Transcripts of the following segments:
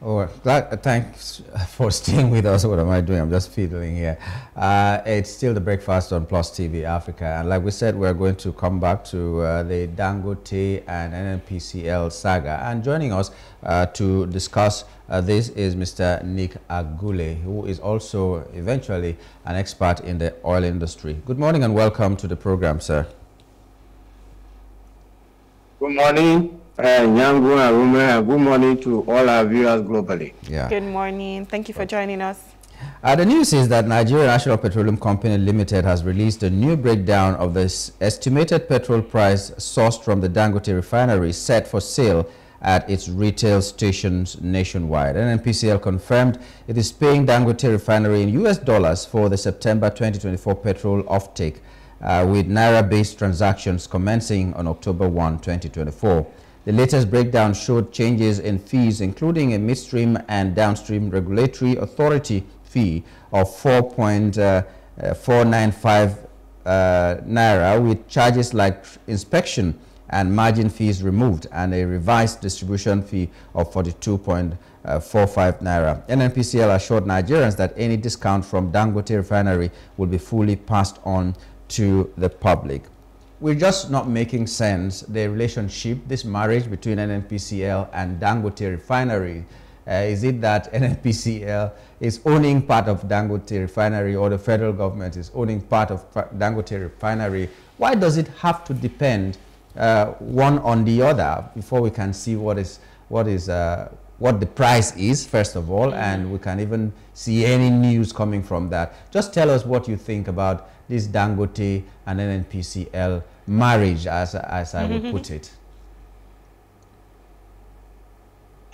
Oh, thanks for staying with us. What am I doing? I'm just fiddling here. It's still The Breakfast on Plus TV Africa. And like we said, we're going to come back to the Dangote and NNPCL saga. And joining us to discuss this is Mr. Nick Agule, who is also eventually an expert in the oil industry. Good morning and welcome to the program, sir. Good morning. Nyamgul and Rume, good morning to all our viewers globally. Yeah. Good morning. Thank you for joining us. The news is that Nigeria National Petroleum Company Limited has released a new breakdown of the estimated petrol price sourced from the Dangote Refinery set for sale at its retail stations nationwide. NNPCL confirmed it is paying Dangote Refinery in US dollars for the September 2024 petrol offtake, with Naira-based transactions commencing on October 1, 2024. The latest breakdown showed changes in fees, including a midstream and downstream regulatory authority fee of 4.495 Naira, with charges like inspection and margin fees removed, and a revised distribution fee of 42.45 Naira. NNPCL assured Nigerians that any discount from Dangote Refinery will be fully passed on to the public. We're just not making sense, the relationship, this marriage between NNPCL and Dangote Refinery. Is it that NNPCL is owning part of Dangote Refinery, or the federal government is owning part of Dangote Refinery? Why does it have to depend one on the other before we can see what the price is, first of all, and we can even see any news coming from that? Just tell us what you think about this Dangote and NNPCL marriage, as I would put it.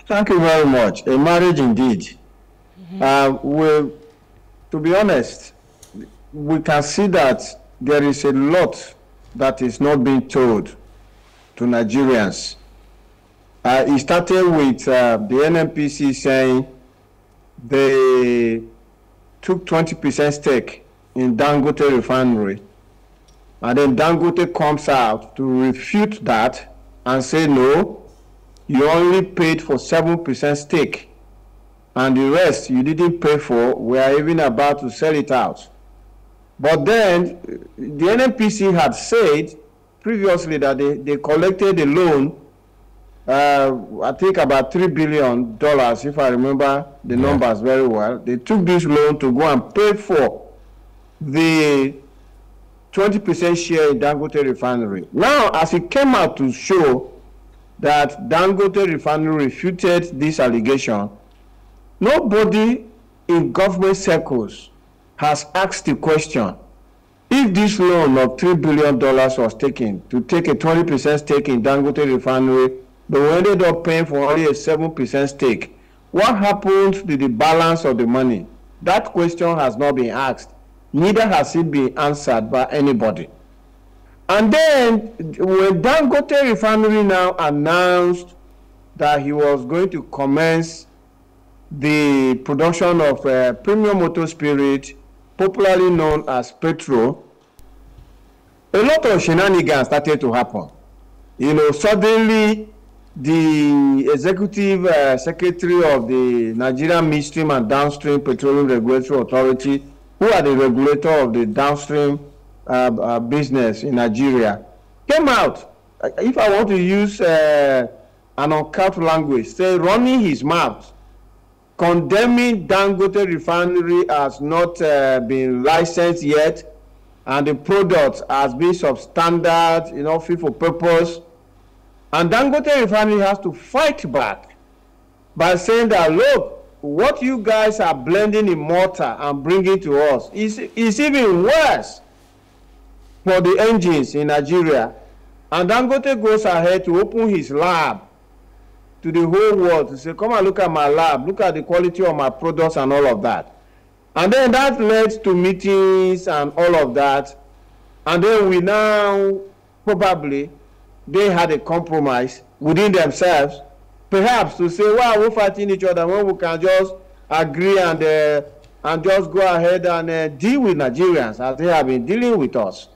Thank you very much. A marriage indeed. To be honest, we can see that there is a lot that is not being told to Nigerians. It started with the NNPC saying they took 20% stake in Dangote Refinery, and then Dangote comes out to refute that and say, no, you only paid for 7% stake, and the rest you didn't pay for. We are even about to sell it out. But then the NNPC had said previously that they collected a loan, I think about $3 billion, if I remember the numbers very well. They took this loan to go and pay for the 20% share in Dangote Refinery. Now, as it came out to show that Dangote Refinery refuted this allegation, nobody in government circles has asked the question, if this loan of $3 billion was taken to take a 20% stake in Dangote Refinery, but we ended up paying for only a 7% stake, what happened to the balance of the money? That question has not been asked. Neither has it been answered by anybody. And then when Dangote Refinery now announced that he was going to commence the production of premium motor spirit, popularly known as petrol, a lot of shenanigans started to happen. You know, suddenly the executive secretary of the Nigerian Midstream and Downstream Petroleum Regulatory Authority, who are the regulator of the downstream business in Nigeria, came out, if I want to use an uncut language, say running his mouth, condemning Dangote Refinery as not being licensed yet, and the product as being substandard, you know, fit for purpose. And Dangote Refinery has to fight back by saying that, look, what you guys are blending in mortar and bringing to us is even worse for the engines in Nigeria. And Dangote goes ahead to open his lab to the whole world to say, come and look at my lab, look at the quality of my products and all of that. And then that led to meetings and all of that. And then we now, probably, they had a compromise within themselves, perhaps to say, why are we fighting each other when we can just agree and just go ahead and deal with Nigerians as they have been dealing with us?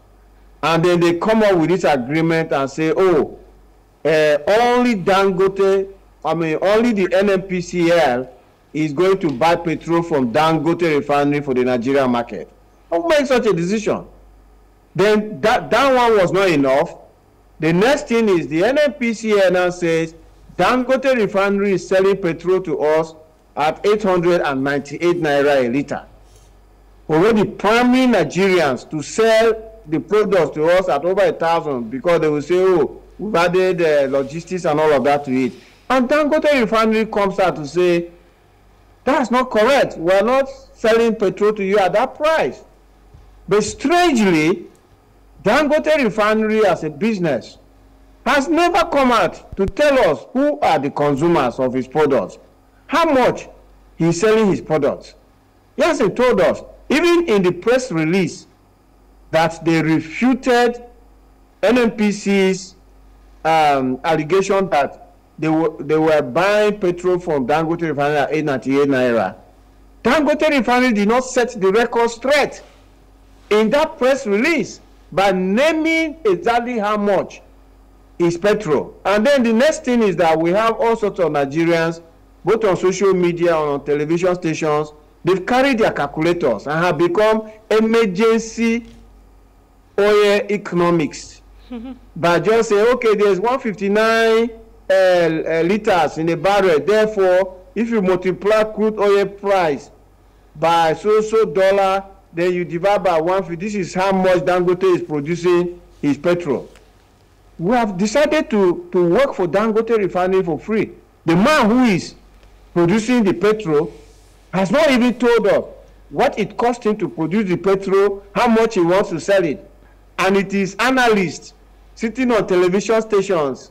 And then they come up with this agreement and say, oh, only Dangote I mean, only the NNPCL is going to buy petrol from Dangote Refinery for the Nigerian market. Who makes such a decision? Then that one was not enough. The next thing is the NNPCL now says Dangote Refinery is selling petrol to us at 898 naira a liter. Already priming Nigerians to sell the products to us at over 1,000 because they will say, oh, we've added logistics and all of that to it. And Dangote Refinery comes out to say, that's not correct. We're not selling petrol to you at that price. But strangely, Dangote Refinery as a business has never come out to tell us who are the consumers of his products, how much he's selling his products. Yes, he told us, even in the press release, that they refuted NNPC's allegation that they were buying petrol from Dangote Refinery at 898 naira. Dangote Refinery did not set the record straight in that press release by naming exactly how much is petrol. And then the next thing is that we have all sorts of Nigerians, both on social media and on television stations, they've carried their calculators and have become emergency oil economics by just saying, okay, there's 159 liters in a barrel, therefore if you multiply crude oil price by so dollar, then you divide by 150. This is how much Dangote is producing his petrol. We have decided to work for Dangote Refinery for free. The man who is producing the petrol has not even told us what it cost him to produce the petrol, how much he wants to sell it. And it is analysts sitting on television stations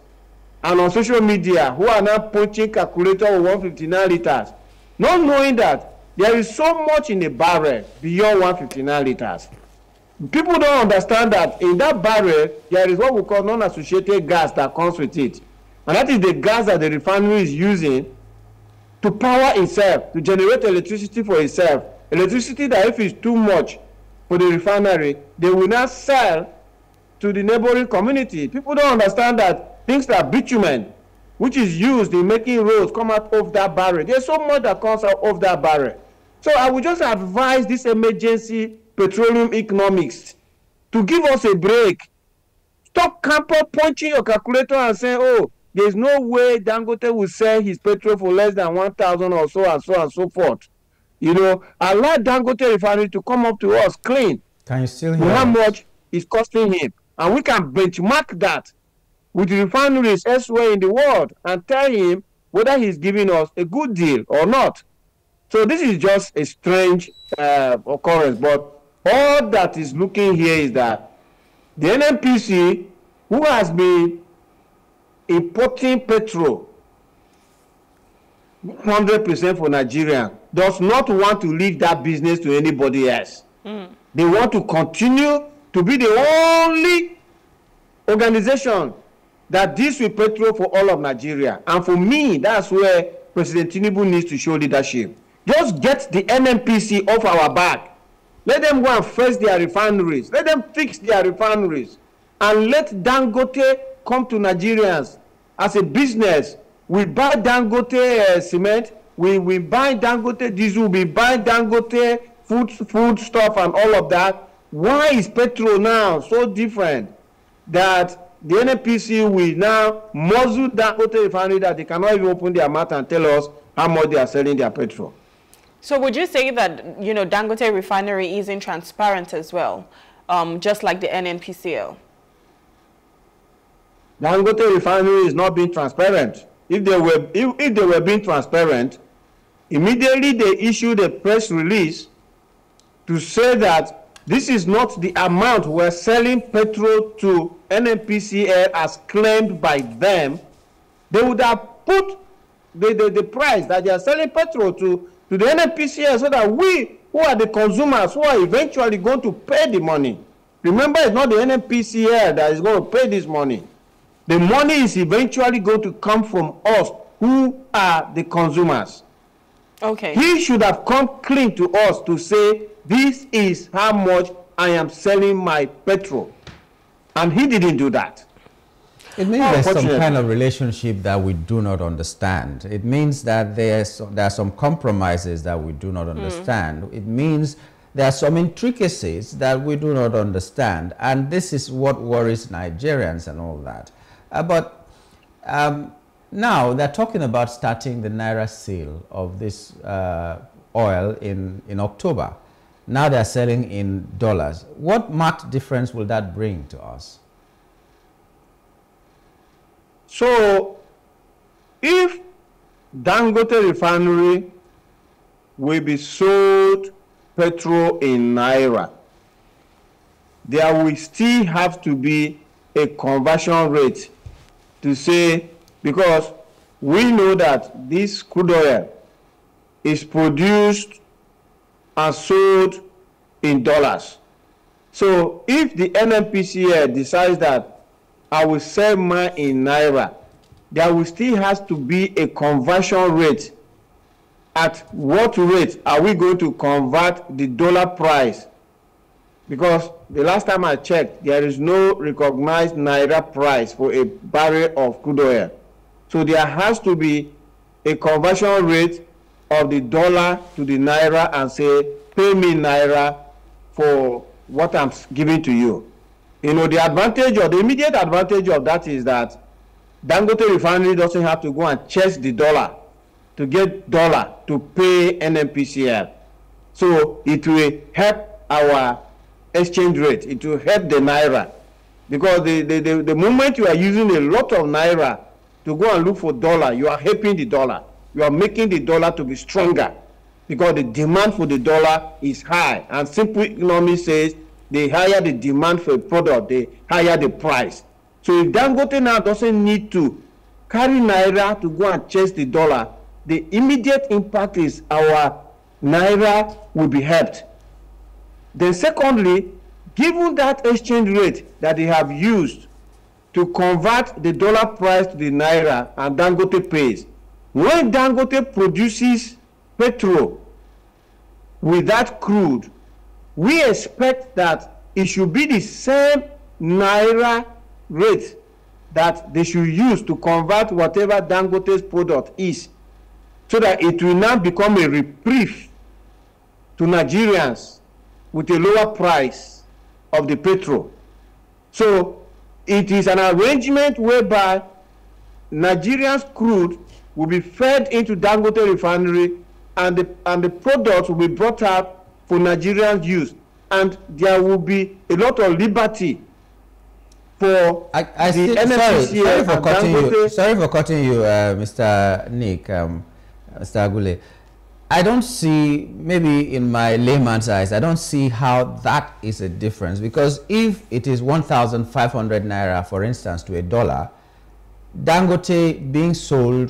and on social media who are now punching calculator of 159 liters, not knowing that there is so much in a barrel beyond 159 liters. People don't understand that in that barrel, there is what we call non-associated gas that comes with it. And that is the gas that the refinery is using to power itself, to generate electricity for itself. Electricity that if it's too much for the refinery, they will not sell to the neighboring community. People don't understand that things like bitumen, which is used in making roads, come out of that barrel. There's so much that comes out of that barrel. So I would just advise this emergency petroleum economics to give us a break. Stop punching your calculator and saying, oh, there's no way Dangote will sell his petrol for less than 1,000 or so and so and so forth. You know, allow Dangote Refinery to come up to us clean. Can you still hear how much is costing him? And we can benchmark that with refineries elsewhere in the world and tell him whether he's giving us a good deal or not. So this is just a strange occurrence. But all that is looking here is that the NNPC, who has been importing petrol 100% for Nigeria, does not want to leave that business to anybody else. They want to continue to be the only organization that deals with petrol for all of Nigeria. And for me, that's where President Tinubu needs to show leadership. Just get the NNPC off our back. Let them go and fix their refineries. Let them fix their refineries. And let Dangote come to Nigerians as a business. We buy Dangote cement, we buy Dangote diesel, we buy Dangote food stuff and all of that. Why is petrol now so different that the NNPC will now muzzle Dangote Refinery that they cannot even open their mouth and tell us how much they are selling their petrol? So would you say that, you know, Dangote Refinery isn't transparent as well, just like the NNPCL? Dangote Refinery is not being transparent. If they were being transparent, immediately they issued a press release to say that this is not the amount we're selling petrol to NNPCL as claimed by them. They would have put the price that they are selling petrol to the NNPCL so that we, who are the consumers, who are eventually going to pay the money. Remember, it's not the NNPCL that is going to pay this money. The money is eventually going to come from us, who are the consumers. Okay. He should have come clean to us to say, this is how much I am selling my petrol. And he didn't do that. It means there's some kind of relationship that we do not understand. It means that there are some compromises that we do not understand. It means there are some intricacies that we do not understand. And this is what worries Nigerians and all that. But now they're talking about starting the Naira sale of this oil in October. Now they're selling in dollars. What marked difference will that bring to us? So, if Dangote Refinery will be sold petrol in Naira, there will still have to be a conversion rate to say, because we know that this crude oil is produced and sold in dollars. So if the NNPCL decides that I will sell mine in Naira, there will still has to be a conversion rate. At what rate are we going to convert the dollar price? Because the last time I checked, there is no recognized Naira price for a barrel of crude oil. So there has to be a conversion rate of the dollar to the Naira and say, pay me Naira for what I'm giving to you. You know, the advantage or the immediate advantage of that is that Dangote Refinery doesn't have to go and chase the dollar to get dollar to pay NNPCL. So it will help our exchange rate. It will help the Naira. Because the moment you are using a lot of Naira to go and look for dollar, you are helping the dollar. You are making the dollar to be stronger because the demand for the dollar is high. And simple economy says the higher the demand for a product, the higher the price. So if Dangote now doesn't need to carry Naira to go and chase the dollar, the immediate impact is our Naira will be helped. Then secondly, given that exchange rate that they have used to convert the dollar price to the Naira and Dangote pays, when Dangote produces petrol with that crude, we expect that it should be the same Naira rate that they should use to convert whatever Dangote's product is, so that it will now become a reprieve to Nigerians with a lower price of the petrol. So it is an arrangement whereby Nigeria's crude will be fed into Dangote Refinery and the products will be brought out for Nigerian use. And there will be a lot of liberty for the NNPCL. Sorry for cutting you, Mr. Nick, Mr. Agule. I don't see, maybe in my layman's eyes, I don't see how that is a difference. Because if it is 1,500 Naira, for instance, to a dollar, Dangote being sold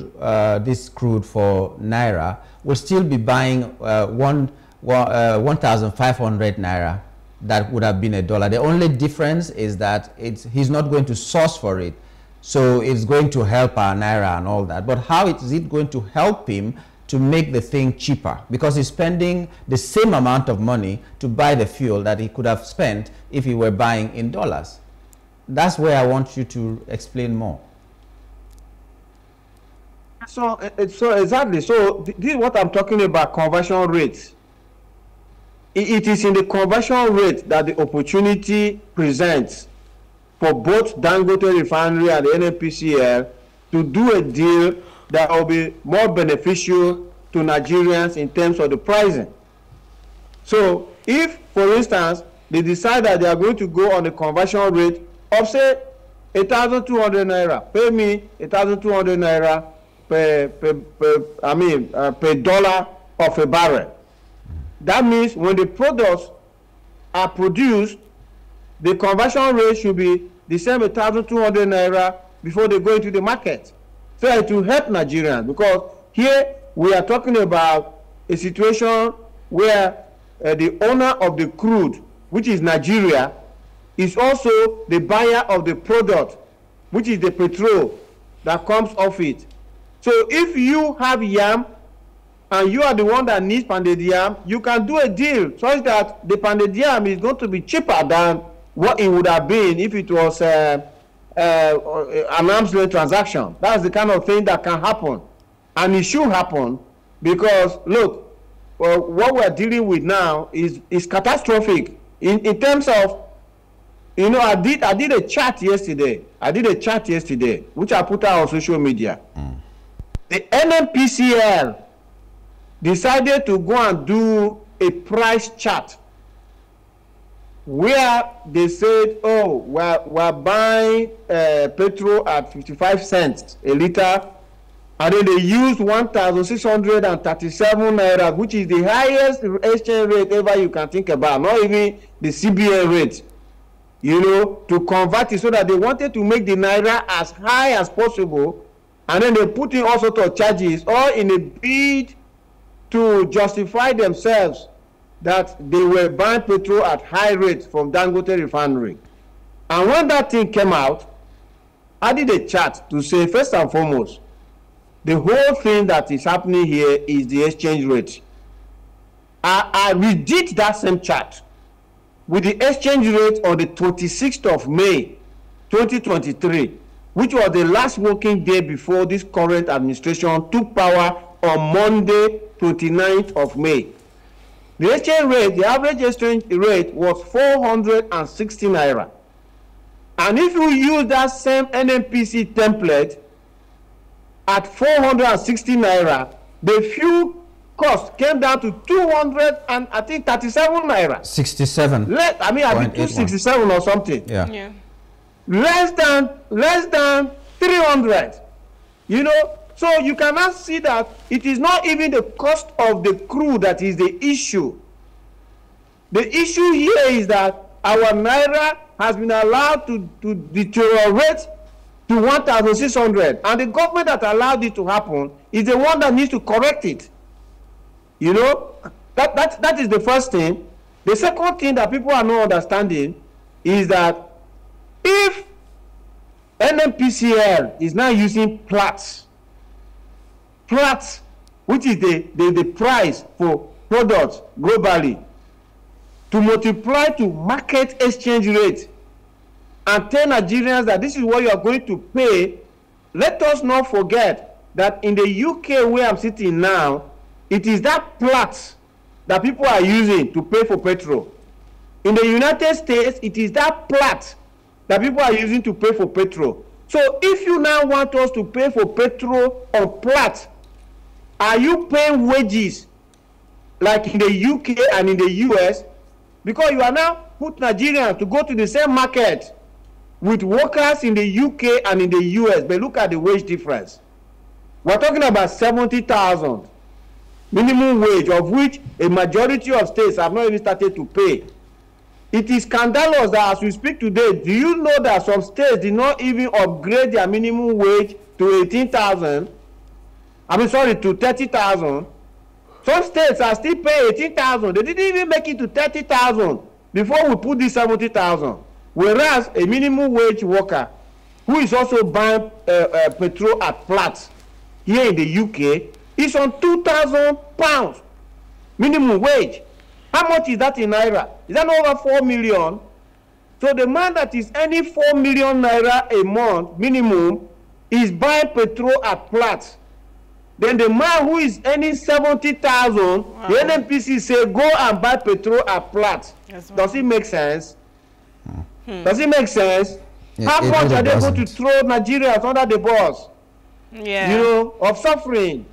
this crude for Naira will still be buying 1,500 Naira that would have been a dollar. The only difference is that he's not going to source for it. So it's going to help our Naira and all that. But how is it going to help him to make the thing cheaper? Because he's spending the same amount of money to buy the fuel that he could have spent if he were buying in dollars. That's where I want you to explain more. So exactly. So this is what I'm talking about, conversion rates. It is in the conversion rate that the opportunity presents for both Dangote Refinery and the NNPCL to do a deal that will be more beneficial to Nigerians in terms of the pricing. So if, for instance, they decide that they are going to go on a conversion rate of, say, 1,200 Naira, pay me 1,200 Naira, per dollar of a barrel. That means when the products are produced, the conversion rate should be the same 1,200 Naira before they go into the market. So it will help Nigerians, because here we are talking about a situation where the owner of the crude, which is Nigeria, is also the buyer of the product, which is the petrol that comes off it. So if you have yam and you are the one that needs pounded yam, you can do a deal such that the pounded yam is going to be cheaper than what it would have been if it was an arm's length transaction. That's the kind of thing that can happen, and it should happen, because look, what we're dealing with now is catastrophic in terms of, you know, I did a chat yesterday. Which I put out on social media. Mm. The NNPCL decided to go and do a price chart where they said, oh, we're buying petrol at 55 cents a liter, and then they used 1,637 naira, which is the highest exchange rate ever you can think about, not even the CBN rate, you know, to convert it, so that they wanted to make the naira as high as possible, and then they put in all sorts of charges, all in a bid to justify themselves that they were buying petrol at high rates from Dangote Refinery. And when that thing came out, I did a chart to say, first and foremost, the whole thing that is happening here is the exchange rate. I redid that same chart with the exchange rate on the 26th of May, 2023, which was the last working day before this current administration took power on Monday, 29th of May. The exchange rate, the average exchange rate, was 460 naira. And if you use that same NNPC template at 460 naira, the fuel cost came down to 237 naira. 67. I mean, 267 or something. Yeah. Yeah. Less than 300. You know. So you cannot see that it is not even the cost of the crew that is the issue. The issue here is that our naira has been allowed to deteriorate to 1,600. And the government that allowed it to happen is the one that needs to correct it. You know, that is the first thing. The second thing that people are not understanding is that if NNPCL is now using Platts, which is the price for products globally, to multiply to market exchange rate and tell Nigerians that this is what you are going to pay. Let us not forget that in the UK where I'm sitting now, it is that Platts that people are using to pay for petrol. In the United States, it is that Platts that people are using to pay for petrol. So if you now want us to pay for petrol on Platts, are you paying wages like in the UK and in the US? Because you are now putting Nigerians to go to the same market with workers in the UK and in the US. But look at the wage difference. We're talking about 70,000 minimum wage, of which a majority of states have not even started to pay. It is scandalous that as we speak today, do you know that some states did not even upgrade their minimum wage to 18,000? To 30,000. Some states are still paying 18,000. They didn't even make it to 30,000 before we put this 70,000. Whereas a minimum wage worker who is also buying petrol at Platts here in the UK is on 2,000 pounds minimum wage. How much is that in naira? Is that over 4 million? So the man that is earning 4 million naira a month minimum is buying petrol at Platts. Then the man who is earning 70,000, wow, the NNPC say go and buy petrol at Platts. Yes, does it make sense? Hmm. Does it make sense? It, how much are they going to throw Nigerians under the bus? Yeah. You know, of suffering.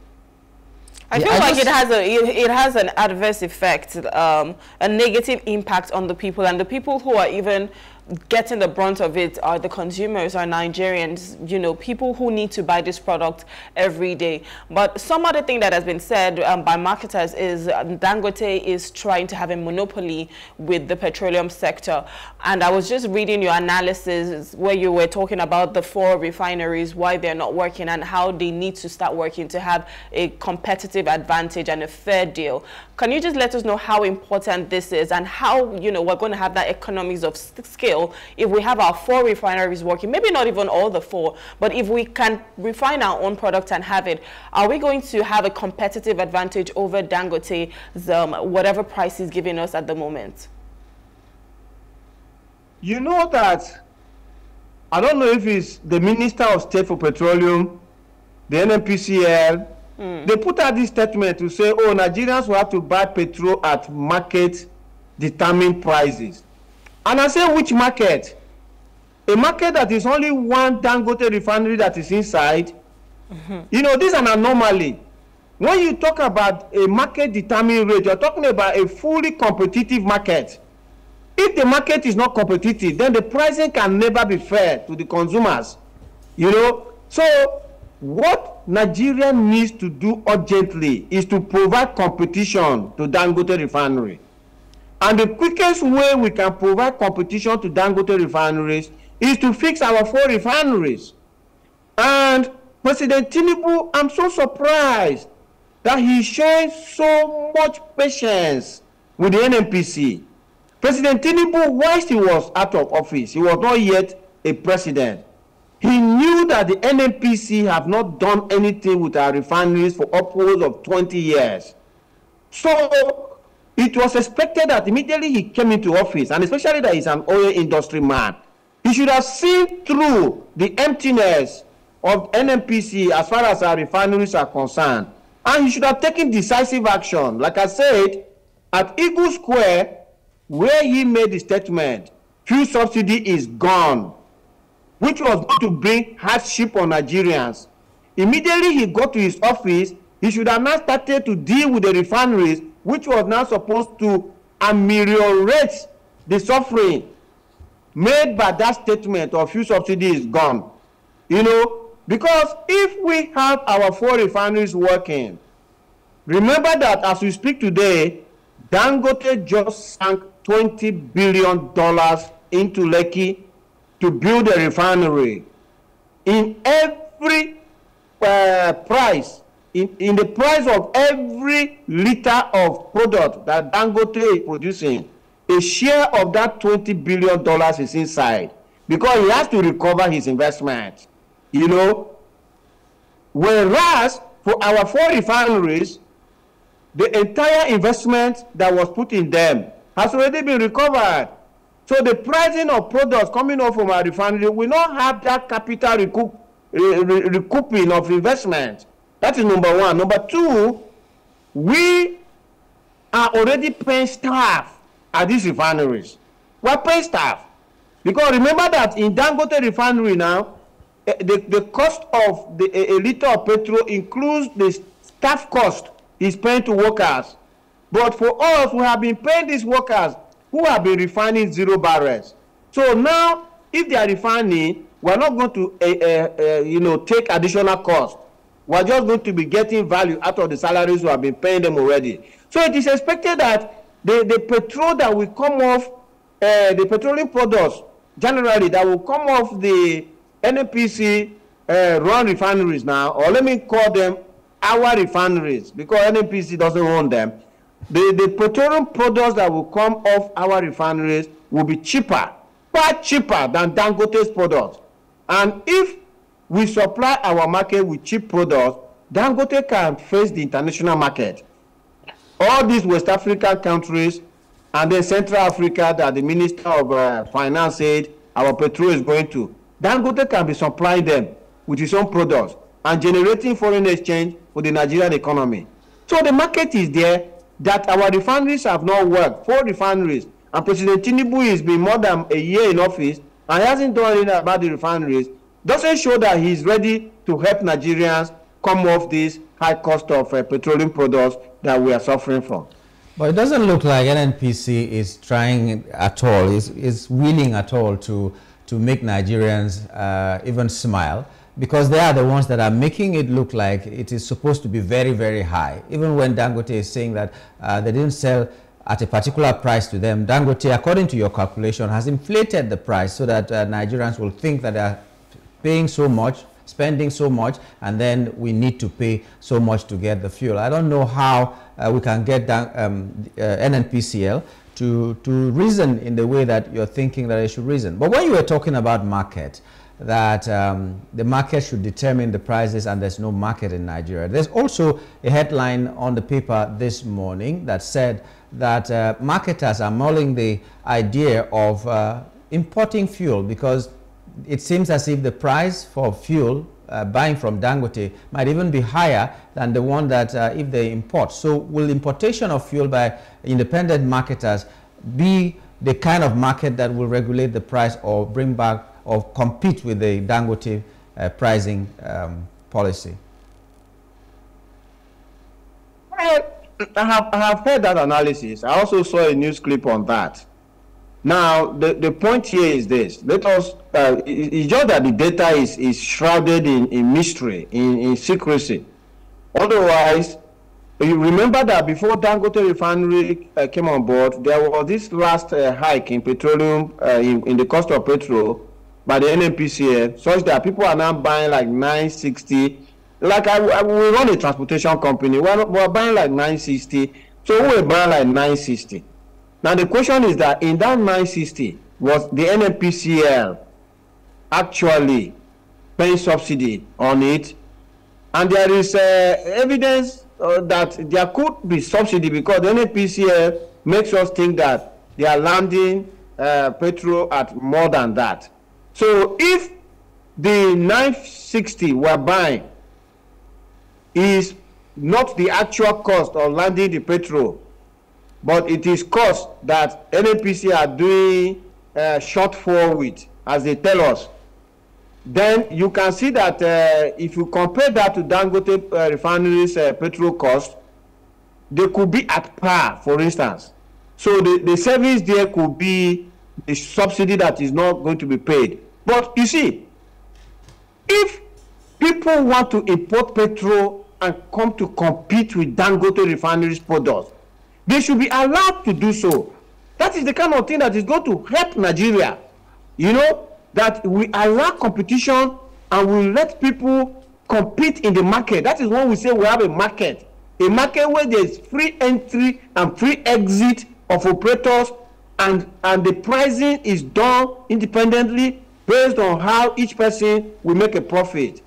I feel like it has an adverse effect, a negative impact on the people, and the people who are even getting the brunt of it are the consumers, are Nigerians, you know, people who need to buy this product every day. But some other thing that has been said by marketers is Dangote is trying to have a monopoly with the petroleum sector. And I was just reading your analysis where you were talking about the 4 refineries, why they're not working and how they need to start working to have a competitive advantage and a fair deal. Can you just let us know how important this is and how, you know, we're going to have that economies of scale if we have our 4 refineries working, maybe not even all the 4, but if we can refine our own product and have it, are we going to have a competitive advantage over Dangote's whatever price he's giving us at the moment? You know that I don't know if it's the Minister of State for Petroleum, the NNPCL, they put out this statement to say, oh, Nigerians will have to buy petrol at market-determined prices. And I say, which market? A market that is only one Dangote refinery that is inside. You know, this is an anomaly. When you talk about a market-determined rate, you're talking about a fully competitive market. If the market is not competitive, then the pricing can never be fair to the consumers. You know, so what Nigeria needs to do urgently is to provide competition to Dangote Refinery. And the quickest way we can provide competition to Dangote Refineries is to fix our 4 refineries. And President Tinubu, I'm so surprised that he's showing so much patience with the NNPC. President Tinubu, whilst he was out of office, he was not yet a president. He knew that the NNPC have not done anything with our refineries for upwards of 20 years. So it was expected that immediately he came into office, and especially that he's an oil industry man, he should have seen through the emptiness of NNPC as far as our refineries are concerned. And he should have taken decisive action. Like I said, at Eagle Square, where he made the statement, fuel subsidy is gone, which was going to bring hardship on Nigerians. Immediately he got to his office, he should have now started to deal with the refineries, which was now supposed to ameliorate the suffering made by that statement of fuel subsidy is gone. You know, because if we have our 4 refineries working, remember that as we speak today, Dangote just sank $20 billion into Lekki to build a refinery. In every price, in the price of every liter of product that Dangote is producing, a share of that $20 billion is inside, because he has to recover his investment, you know. Whereas for our 4 refineries, the entire investment that was put in them has already been recovered. So the pricing of products coming off from our refinery will not have that capital recouping of investment. That is number one. Number two, we are already paying staff at these refineries. We're paying staff. Because remember that in Dangote refinery now, the cost of a liter of petrol includes the staff cost is paying to workers. But for us, we have been paying these workers who have been refining 0 barrels. So now, if they are refining, we are not going to you know, take additional cost. We are just going to be getting value out of the salaries we have been paying them already. So it is expected that the petrol that will come off, the petroleum products, generally, that will come off the NNPC run refineries now, or let me call them our refineries, because NNPC doesn't own them. The petroleum products that will come off our refineries will be cheaper, far cheaper than Dangote's products. And if we supply our market with cheap products, Dangote can face the international market. All these West African countries and then Central Africa that the Minister of Finance said our petrol is going to, Dangote can be supplying them with his own products and generating foreign exchange for the Nigerian economy. So the market is there that our refineries have not worked, 4 refineries. And President Tinubu has been more than a year in office and hasn't done anything about the refineries. Doesn't show that he's ready to help Nigerians come off this high cost of petroleum products that we are suffering from. But it doesn't look like NNPC is trying at all, is willing at all to make Nigerians even smile, because they are the ones that are making it look like it is supposed to be very, very high. Even when Dangote is saying that they didn't sell at a particular price to them, Dangote, according to your calculation, has inflated the price so that Nigerians will think that they are paying so much, spending so much, and then we need to pay so much to get the fuel. I don't know how we can get NNPCL to reason in the way that you're thinking that it should reason. But when you were talking about market, that the market should determine the prices, and there's no market in Nigeria. There's also a headline on the paper this morning that said that marketers are mulling the idea of importing fuel because it seems as if the price for fuel buying from Dangote might even be higher than the one that if they import. So will importation of fuel by independent marketers be the kind of market that will regulate the price or bring back or compete with the Dangote pricing policy? I have heard that analysis. I also saw a news clip on that. Now, the point here is this. Let us, it's just that the data is shrouded in mystery, in secrecy. Otherwise, you remember that before Dangote Refinery came on board, there was this last hike in petroleum, in the cost of petrol by the NNPCL, such that people are now buying like 960. Like we run a transportation company, we're buying like 960, so we're buying like 960. Now the question is that in that 960, was the NNPCL actually paying subsidy on it? And there is evidence that there could be subsidy, because the NNPCL makes us think that they are landing petrol at more than that. So if the 960 we're buying is not the actual cost of landing the petrol, but it is cost that NNPC are doing shortfall with, as they tell us, then you can see that if you compare that to Dangote Refinery's petrol cost, they could be at par, for instance. So the savings there could be the subsidy that is not going to be paid. But you see, if people want to import petrol and come to compete with Dangote Refinery's products, they should be allowed to do so. That is the kind of thing that is going to help Nigeria. You know, that we allow competition and we let people compete in the market. That is when we say we have a market where there is free entry and free exit of operators, and the pricing is done independently based on how each person will make a profit.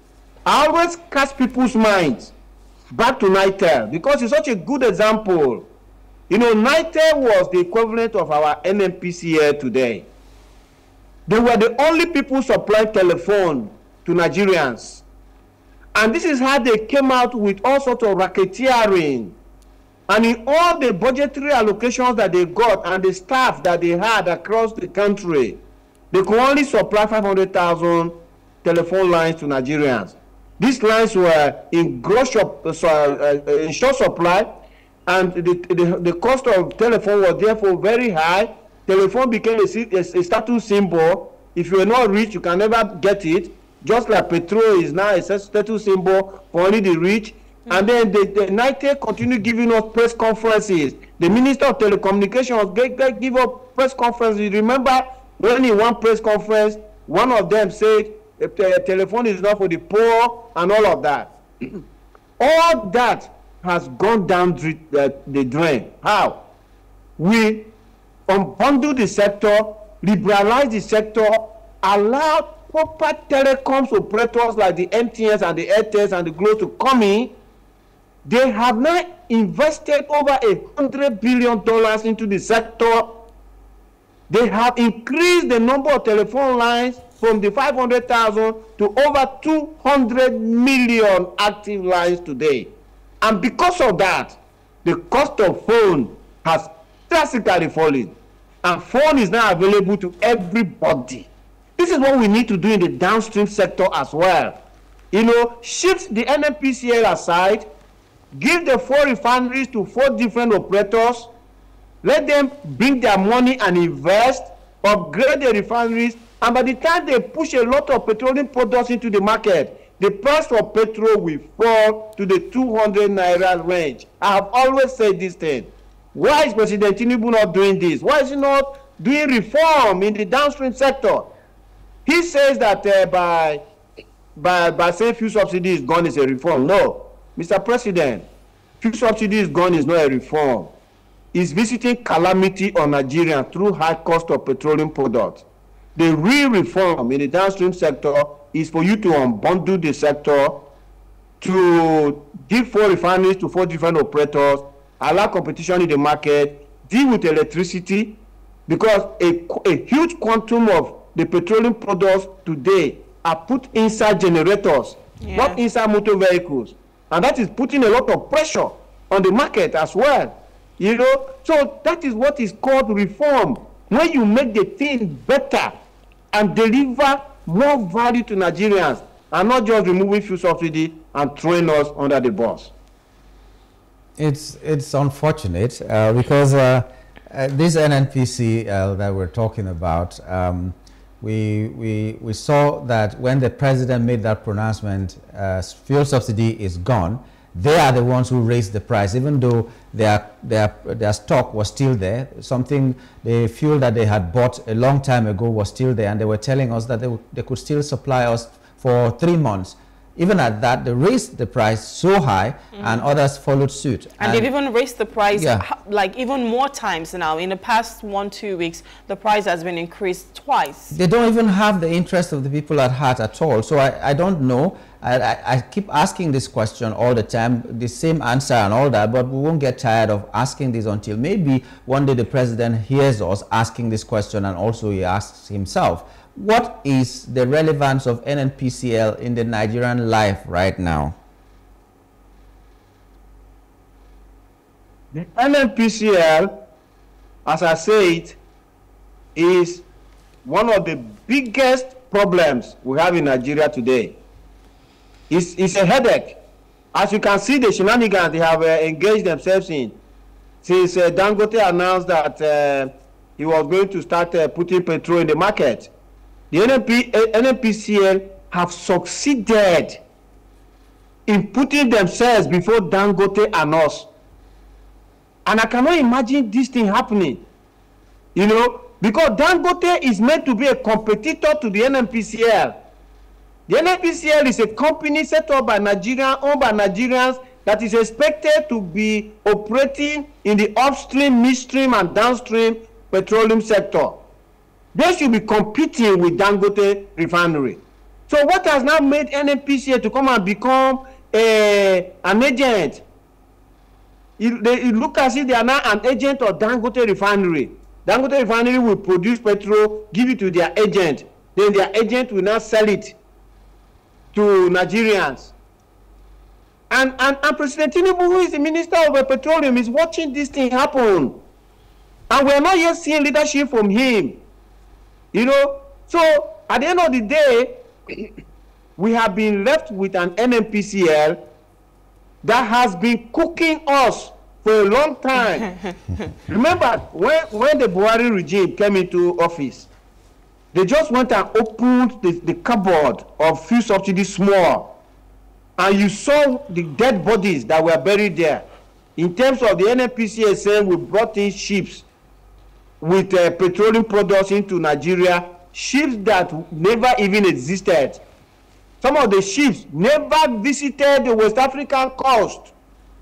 I always catch people's minds back to NITEL, because it's such a good example. You know, NITEL was the equivalent of our NNPCL today. They were the only people supplying telephone to Nigerians. And this is how they came out with all sorts of racketeering. And in all the budgetary allocations that they got and the staff that they had across the country, they could only supply 500,000 telephone lines to Nigerians. These lines were in short supply, and the cost of telephone was therefore very high. Telephone became a status symbol. If you are not rich, you can never get it. Just like petrol is now a status symbol for only the rich. Mm-hmm. And then the NITEL continued giving us press conferences. The Minister of Telecommunications gave us press conferences. Remember when in one press conference, one of them said, the telephone is not for the poor and all of that. All that has gone down the drain. How? We unbundle the sector, liberalize the sector, allow proper telecoms operators like the MTNs and the Airtels and the GLO to come in. They have now invested over $100 billion into the sector. They have increased the number of telephone lines from the 500,000 to over 200 million active lines today. And because of that, the cost of phone has drastically fallen. And phone is now available to everybody. This is what we need to do in the downstream sector as well. You know, shift the NNPCL aside, give the 4 refineries to 4 different operators, let them bring their money and invest, upgrade the refineries, and by the time they push a lot of petroleum products into the market, the price of petrol will fall to the 200 naira range. I have always said this thing. Why is President Tinubu not doing this? Why is he not doing reform in the downstream sector? He says that by saying fuel subsidy is gone is a reform. No, Mr. President, fuel subsidy is gone is not a reform. It's visiting calamity on Nigerians through high cost of petroleum products. The real reform in the downstream sector is for you to unbundle the sector, to give 4 refineries to 4 different operators, allow competition in the market, deal with electricity, because a huge quantum of the petroleum products today are put inside generators, not inside motor vehicles. And that is putting a lot of pressure on the market as well. You know, so that is what is called reform. When you make the thing better and deliver more value to Nigerians, and not just removing fuel subsidy and throwing us under the bus. It's unfortunate because this NNPCL that we're talking about, we saw that when the president made that pronouncement, fuel subsidy is gone. They are the ones who raised the price, even though their stock was still there. Something, the fuel that they had bought a long time ago was still there, and they were telling us that they could still supply us for 3 months. Even at that, they raised the price so high, and others followed suit. And they've even raised the price like even more times now. In the past 1-2 weeks, the price has been increased twice. They don't even have the interest of the people at heart at all. So I don't know. I keep asking this question all the time, the same answer and all that, but we won't get tired of asking this until maybe one day the president hears us asking this question, and also he asks himself, what is the relevance of NNPCL in the Nigerian life right now? The NNPCL, as I said, is one of the biggest problems we have in Nigeria today. It's a headache. As you can see, the shenanigans they have engaged themselves in. Since Dangote announced that he was going to start putting petrol in the market, the NNPCL have succeeded in putting themselves before Dangote and us. And I cannot imagine this thing happening, you know, because Dangote is meant to be a competitor to the NNPCL. The NNPCL is a company set up by Nigerians, owned by Nigerians, that is expected to be operating in the upstream, midstream, and downstream petroleum sector. They should be competing with Dangote Refinery. So what has now made NNPCL to come and become an agent? It looks as if they are now an agent of Dangote Refinery. Dangote Refinery will produce petrol, give it to their agent. Then their agent will now sell it to Nigerians. And President Tinubu, who is the Minister of Petroleum, is watching this thing happen. And we're not yet seeing leadership from him. You know, so at the end of the day, we have been left with an NNPCL that has been cooking us for a long time. Remember, when the Buhari regime came into office, they just went and opened the cupboard of fuel subsidy small, and you saw the dead bodies that were buried there. In terms of the NNPCL saying we brought in ships with petroleum products into Nigeria, ships that never even existed. Some of the ships never visited the West African coast,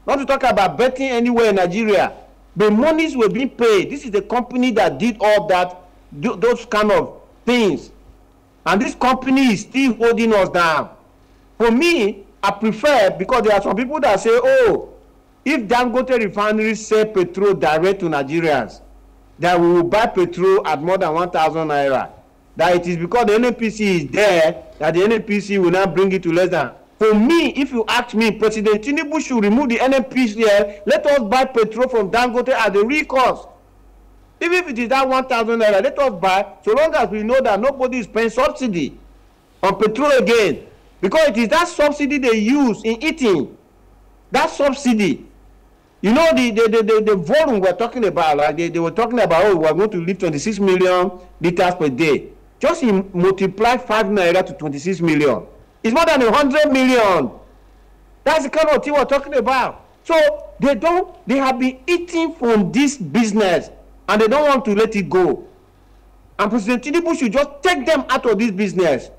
not to talk about betting anywhere in Nigeria. The monies were being paid. This is the company that did all that, those kind of things. And this company is still holding us down. For me, I prefer, because there are some people that say, oh, if Dangote Refinery sell petrol direct to Nigerians, that we will buy petrol at more than 1,000 naira. That it is because the NNPC is there that the NNPC will not bring it to less than. For me, if you ask me, President Tinubu should remove the NNPC. Let us buy petrol from Dangote at the real cost. Even if it is that 1,000 naira, let us buy, so long as we know that nobody is paying subsidy on petrol again. Because it is that subsidy they use in eating. That subsidy. You know, the volume we're talking about, like they were talking about, oh, we're going to lift 26 million liters per day. Just multiply 5 naira to 26 million. It's more than 100 million. That's the kind of thing we're talking about. So they have been eating from this business, and they don't want to let it go. And President Tinubu should just take them out of this business.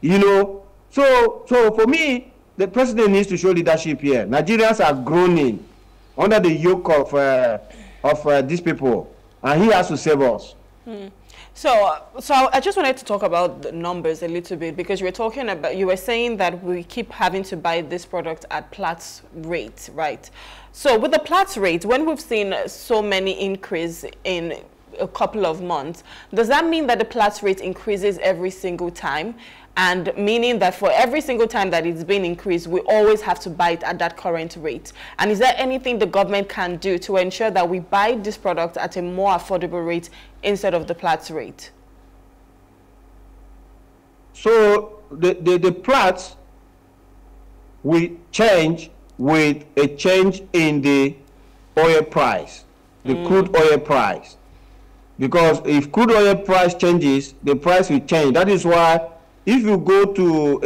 You know, so for me, the president needs to show leadership here. Nigerians are groaning under the yoke of these people, and he has to save us. So I just wanted to talk about the numbers a little bit, because you were saying that we keep having to buy this product at Platts rate, right? So with the Platts rate, when we've seen so many increase in a couple of months, does that mean that the Platts rate increases every single time? And meaning that for every single time that it's been increased, we always have to buy it at that current rate. And is there anything the government can do to ensure that we buy this product at a more affordable rate instead of the Platts rate? So the Platts will change with a change in the oil price, the crude oil price. Because if crude oil price changes, the price will change. That is why if you go to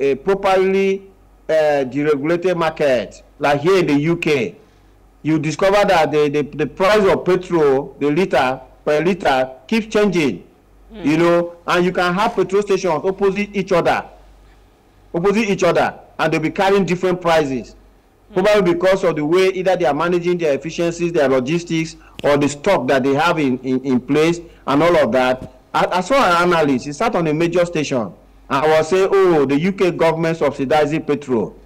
a properly deregulated market, like here in the UK, you discover that the price of petrol, the liter, per liter, keeps changing. Mm. You know, and you can have petrol stations opposite each other, and they'll be carrying different prices. Probably because of the way either they are managing their efficiencies, their logistics, or the stock that they have in place, and all of that. I saw an analyst, he sat on a major station, and I was saying, oh, the UK government subsidizing petrol.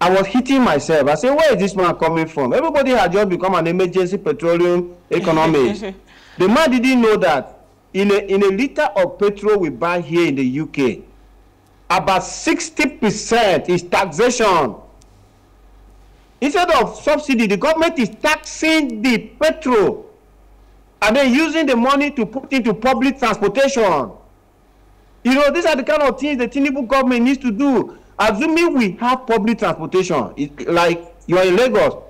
I was hitting myself. I said, where is this man coming from? Everybody had just become an emergency petroleum economist. The man didn't know that in a liter of petrol we buy here in the UK, about 60% is taxation. Instead of subsidy, the government is taxing the petrol and then using the money to put into public transportation. You know, these are the kind of things the Tinubu government needs to do. Assuming we have public transportation, like you are in Lagos,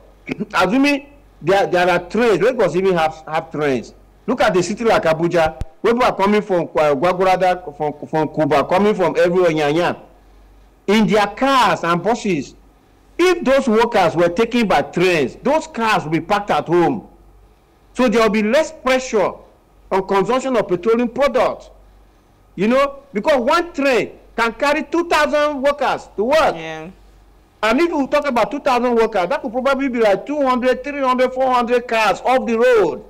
assuming there are trains, Lagos even have trains. Look at the city like Abuja, where people are coming from Guagurada, from Cuba, coming from everywhere in their cars and buses. If those workers were taken by trains, those cars will be packed at home. So there will be less pressure on consumption of petroleum products. You know, because one train can carry 2,000 workers to work. Yeah. And if we talk about 2,000 workers, that could probably be like 200, 300, 400 cars off the road.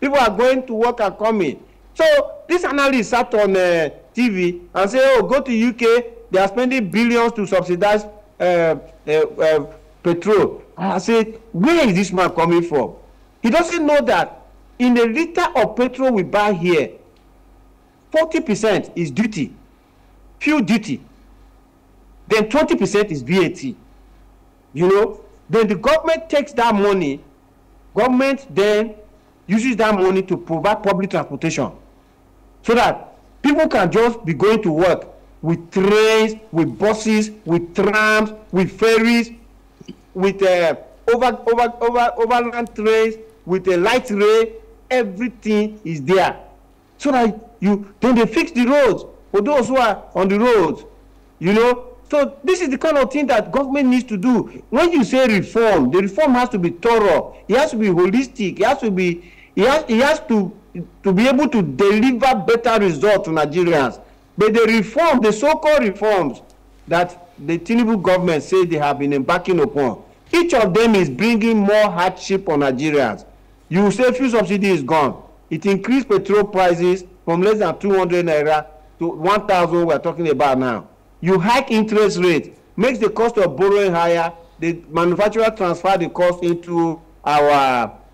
People are going to work and coming. So this analyst sat on TV and said, oh, go to UK, they are spending billions to subsidize petrol. I said, where is this man coming from? He doesn't know that in a liter of petrol we buy here, 40% is duty, fuel duty. Then 20% is VAT. You know, then the government takes that money, government then uses that money to provide public transportation so that people can just be going to work with trains, with buses, with trams, with ferries, with overland trains, with the light rail. Everything is there. So that then they fix the roads for those who are on the roads, you know. So this is the kind of thing that government needs to do. When you say reform, the reform has to be thorough. It has to be holistic. It has to be able to deliver better results to Nigerians. But the reform, the so-called reforms that the Tinubu government says they have been embarking upon, each of them is bringing more hardship on Nigerians. You say fuel subsidy is gone. It increased petrol prices from less than 200 naira to 1,000 we're talking about now. You hike interest rate, makes the cost of borrowing higher. The manufacturer transfers the cost into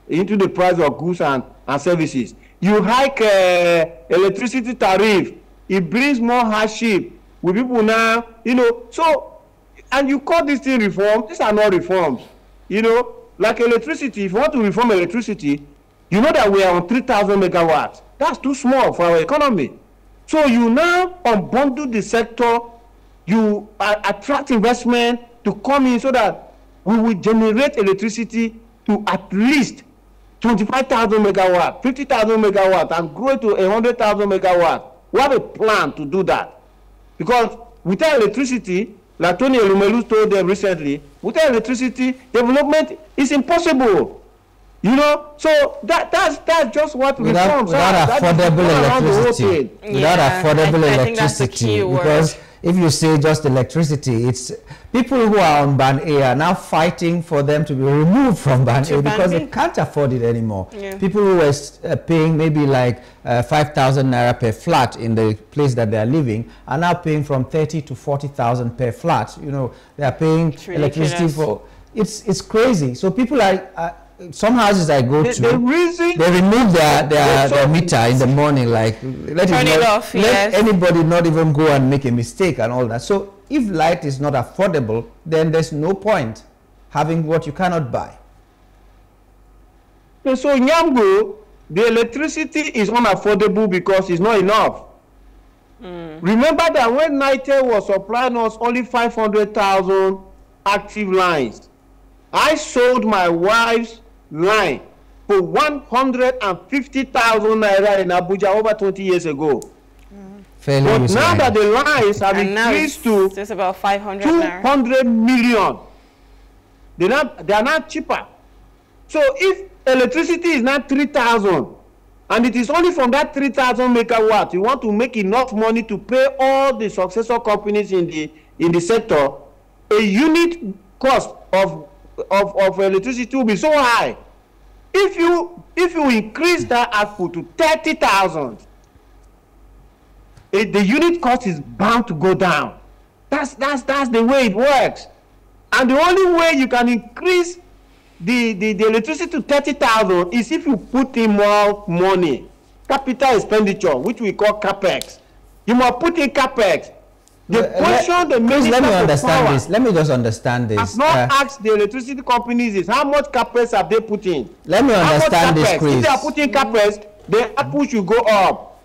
the price of goods and services. You hike electricity tariff. It brings more hardship with people now, you know. So, and you call this thing reform? These are not reforms, you know. Like electricity, if you want to reform electricity, you know that we are on 3,000 megawatts. That's too small for our economy. So you now unbundle the sector, you attract investment to come in so that we will generate electricity to at least 25,000 megawatts, 50,000 megawatts, and grow to 100,000 megawatts. We have a plan to do that. Because without electricity, like Tony Elumelu told them recently, without electricity, development is impossible. You know, so that's just what reforms are. Without affordable electricity. Because if you say just electricity, it's people who are on Band A are now fighting for them to be removed from Band A because they can't afford it anymore. Yeah. People who were paying maybe like 5,000 naira per flat in the place that they are living are now paying from 30 to 40,000 per flat. You know, they are paying electricity for it's crazy. So people are some houses I go to, the reason they remove their meter in the morning, like let anybody not even go and make a mistake and all that. So if light is not affordable, then there's no point having what you cannot buy. And so in Nyamgul, the electricity is unaffordable because it's not enough. Mm. Remember that when NITEL was supplying us only 500,000 active lines, I sold my wife's line for 150,000 naira in Abuja over 20 years ago. Mm. But now that the lines have increased to about 200 million, they are not cheaper. So if electricity is not 3,000, and it is only from that 3,000 megawatt you want to make enough money to pay all the successor companies in the sector, a unit cost of electricity will be so high. If you increase that output to 30,000, the unit cost is bound to go down. That's the way it works. And the only way you can increase the electricity to 30,000 is if you put in more money, capital expenditure, which we call capex. You must put in capex. Let me just understand this. I've not asked the electricity companies this. How much capex have they put in? Let me understand this, Chris. If they are putting capex, the output should go up.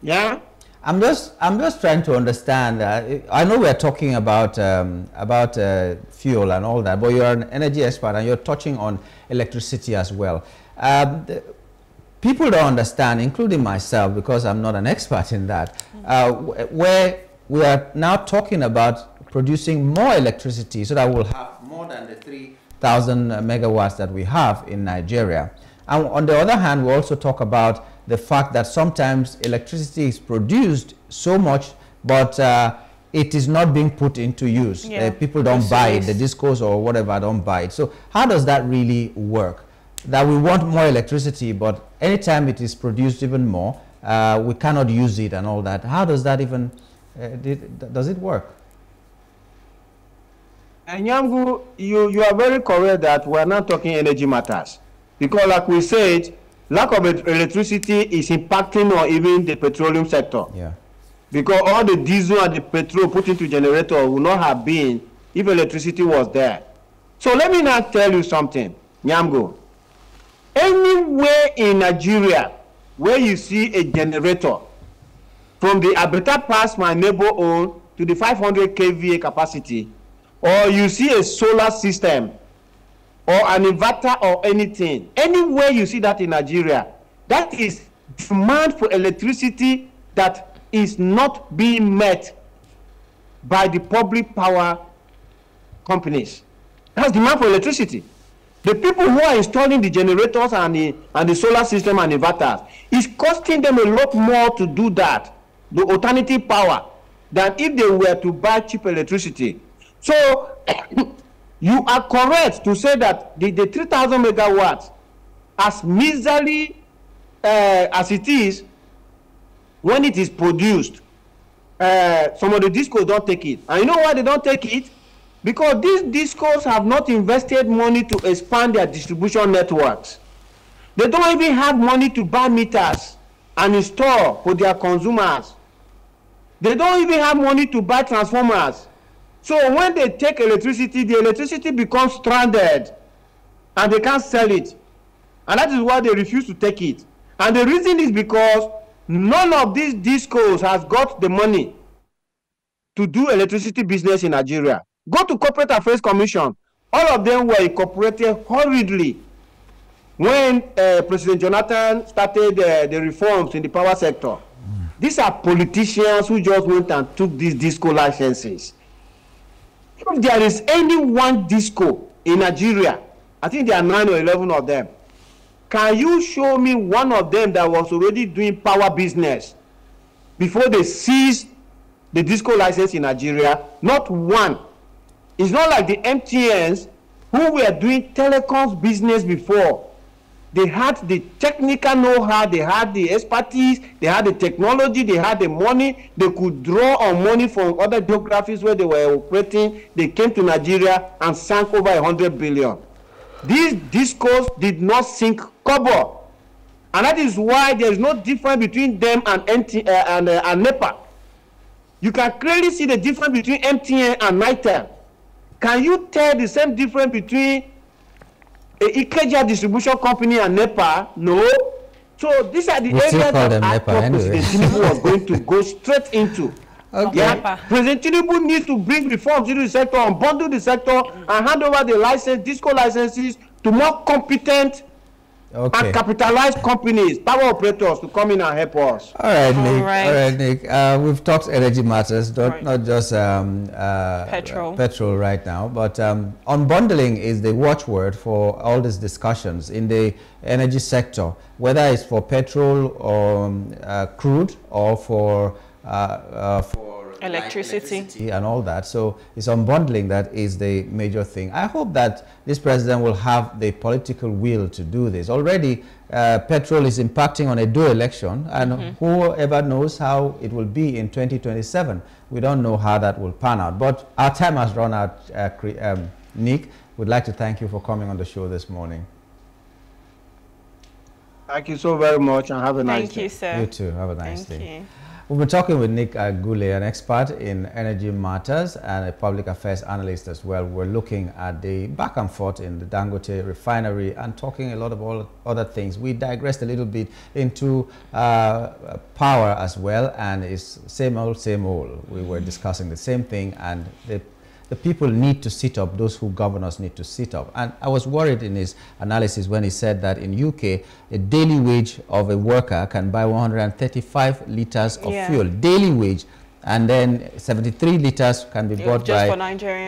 Yeah. I'm just trying to understand. I know we're talking about fuel and all that, but you're an energy expert and you're touching on electricity as well. People don't understand, including myself, because I'm not an expert in that, where we are now talking about producing more electricity so that we'll have more than the 3,000 megawatts that we have in Nigeria. And on the other hand, we also talk about the fact that sometimes electricity is produced so much, but it is not being put into use. Yeah. People don't buy it, the discos or whatever don't buy it. So how does that really work? That we want more electricity, but anytime it is produced even more, we cannot use it and all that. How does that even, does it work? And Nyamgul, you are very correct that we are not talking energy matters. Because like we said, lack of electricity is impacting on even the petroleum sector. Yeah. Because all the diesel and the petrol put into generator would not have been if electricity was there. So let me now tell you something, Nyamgul. Anywhere in Nigeria where you see a generator, from the Abeta Pass my neighbor own to the 500 kVA capacity, or you see a solar system, or an inverter or anything, anywhere you see that in Nigeria, that is demand for electricity that is not being met by the public power companies. That's demand for electricity. The people who are installing the generators and the solar system and inverters, it's costing them a lot more to do that, the alternative power, than if they were to buy cheap electricity. So you are correct to say that the 3,000 megawatts, as miserly as it is, when it is produced, some of the discos don't take it. And you know why they don't take it? Because these discos have not invested money to expand their distribution networks. They don't even have money to buy meters and install for their consumers. They don't even have money to buy transformers. So when they take electricity, the electricity becomes stranded and they can't sell it. And that is why they refuse to take it. And the reason is because none of these discos has got the money to do electricity business in Nigeria. Go to Corporate Affairs Commission. All of them were incorporated horridly when President Jonathan started the reforms in the power sector. Mm. These are politicians who just went and took these disco licenses. If there is any one disco in Nigeria, I think there are 9 or 11 of them, can you show me one of them that was already doing power business before they seized the disco license in Nigeria? Not one. It's not like the MTNs who were doing telecoms business before. They had the technical know-how, they had the expertise, they had the technology, they had the money. They could draw on money from other geographies where they were operating. They came to Nigeria and sank over 100 billion. These discos did not sink copper, and that is why there is no difference between them and NEPA. You can clearly see the difference between MTN and NITEL. Can you tell the same difference between Ikeja distribution company and NEPA? No. So these are the areas that I thought President Tinubu was going to go straight into. Okay. Yeah. President Tinubu needs to bring reforms into the sector, unbundle the sector, and hand over the license, disco licenses to more competent and capitalized companies, power operators, to come in and help us. All right, Nick. We've talked energy matters, not just petrol right now, but unbundling is the watchword for all these discussions in the energy sector, whether it's for petrol or crude or for electricity and all that. So it's unbundling that is the major thing. I hope that this president will have the political will to do this. Already petrol is impacting on a dual election, and whoever knows how it will be in 2027. We don't know how that will pan out, but our time has run out. Nick, we'd like to thank you for coming on the show this morning. Thank you so very much, and have a nice day. Thank you, sir. You too. Have a nice day. We've been talking with Nick Agule, an expert in energy matters and a public affairs analyst as well. We're looking at the back and forth in the Dangote refinery and talking a lot about other things. We digressed a little bit into power as well, and it's same old, same old. We were discussing the same thing, and the people need to sit up. Those who govern us need to sit up. And I was worried in his analysis when he said that in UK, a daily wage of a worker can buy 135 liters of fuel, daily wage, and then 73 liters can be bought just by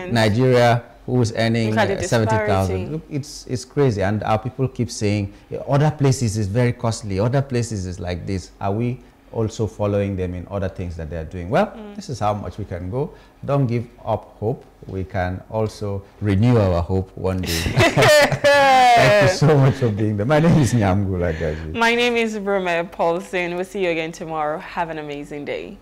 Nigeria, who is earning 70,000. Look, it's crazy. And our people keep saying, other places is very costly. Other places is like this. Are we also following them in other things that they're doing? Well, this is how much we can go. Don't give up hope. We can also renew our hope one day. Thank you so much for being there. My name is Nyamgul Agaji. My name is Rume Paulson. We'll see you again tomorrow. Have an amazing day.